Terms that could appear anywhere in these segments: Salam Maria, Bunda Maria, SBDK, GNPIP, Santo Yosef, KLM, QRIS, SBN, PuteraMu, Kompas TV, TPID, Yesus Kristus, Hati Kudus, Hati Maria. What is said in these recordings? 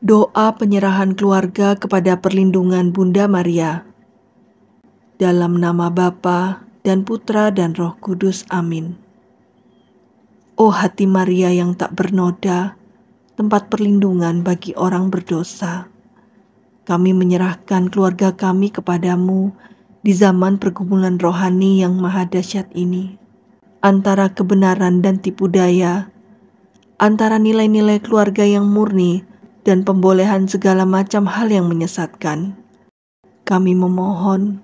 Doa penyerahan keluarga kepada perlindungan Bunda Maria. Dalam nama Bapa dan Putra dan Roh Kudus, amin. Oh Hati Maria yang tak bernoda, tempat perlindungan bagi orang berdosa, kami menyerahkan keluarga kami kepadamu di zaman pergumulan rohani yang maha dahsyat ini. Antara kebenaran dan tipu daya, antara nilai-nilai keluarga yang murni dan pembolehan segala macam hal yang menyesatkan, kami memohon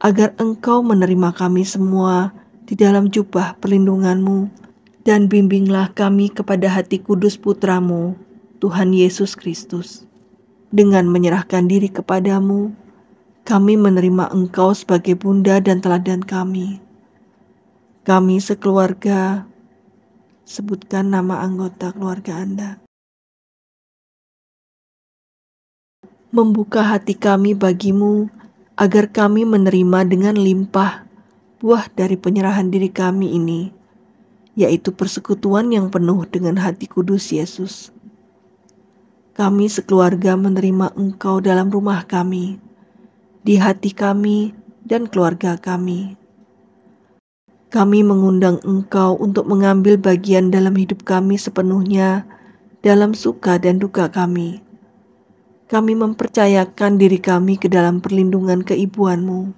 agar Engkau menerima kami semua di dalam jubah perlindungan-Mu, dan bimbinglah kami kepada Hati Kudus Putra-Mu, Tuhan Yesus Kristus. Dengan menyerahkan diri kepadamu, kami menerima Engkau sebagai Bunda dan teladan kami. Kami sekeluarga, sebutkan nama anggota keluarga Anda. Membuka hati kami bagimu, agar kami menerima dengan limpah buah dari penyerahan diri kami ini, yaitu persekutuan yang penuh dengan Hati Kudus Yesus. Kami sekeluarga menerima Engkau dalam rumah kami, di hati kami dan keluarga kami. Kami mengundang Engkau untuk mengambil bagian dalam hidup kami sepenuhnya, dalam suka dan duka kami. Kami mempercayakan diri kami ke dalam perlindungan keibuan-Mu,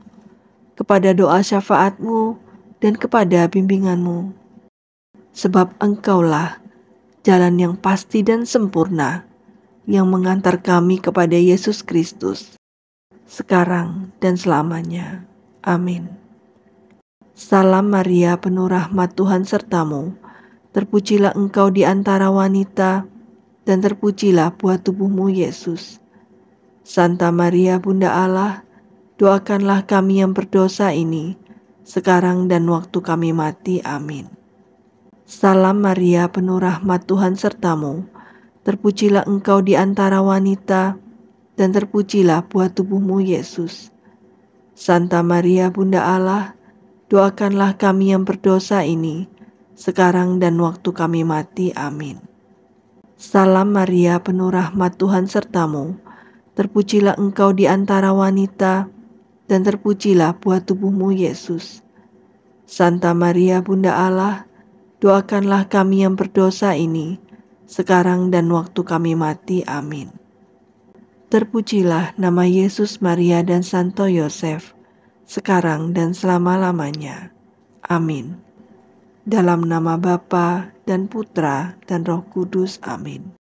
kepada doa syafaat-Mu, dan kepada bimbingan-Mu. Sebab Engkaulah jalan yang pasti dan sempurna, yang mengantar kami kepada Yesus Kristus, sekarang dan selamanya. Amin. Salam Maria, penuh rahmat, Tuhan sertamu. Terpujilah Engkau di antara wanita, dan terpujilah buah tubuhmu, Yesus. Santa Maria, Bunda Allah, doakanlah kami yang berdosa ini, sekarang dan waktu kami mati. Amin. Salam Maria, penuh rahmat, Tuhan sertamu. Terpujilah Engkau di antara wanita, dan terpujilah buah tubuhmu, Yesus. Santa Maria, Bunda Allah, doakanlah kami yang berdosa ini, sekarang dan waktu kami mati. Amin. Salam Maria, penuh rahmat, Tuhan sertamu. Terpujilah Engkau di antara wanita, dan terpujilah buah tubuhmu, Yesus. Santa Maria, Bunda Allah, doakanlah kami yang berdosa ini, sekarang dan waktu kami mati. Amin. Terpujilah nama Yesus, Maria, dan Santo Yosef, sekarang dan selama-lamanya. Amin. Dalam nama Bapa dan Putra dan Roh Kudus, amin.